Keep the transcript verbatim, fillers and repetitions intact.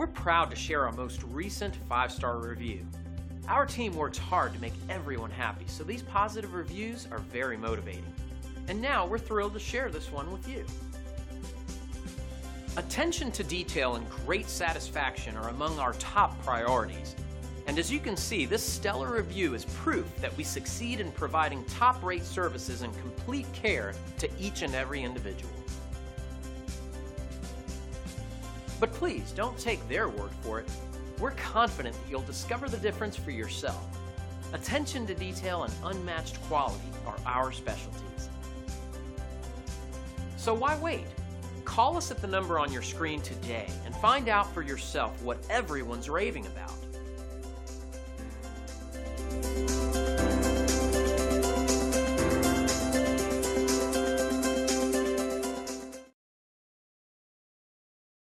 We're proud to share our most recent five-star review. Our team works hard to make everyone happy, so these positive reviews are very motivating. And now we're thrilled to share this one with you. Attention to detail and great satisfaction are among our top priorities. And as you can see, this stellar review is proof that we succeed in providing top-rate services and complete care to each and every individual. But please don't take their word for it. We're confident that you'll discover the difference for yourself. Attention to detail and unmatched quality are our specialties. So why wait? Call us at the number on your screen today and find out for yourself what everyone's raving about.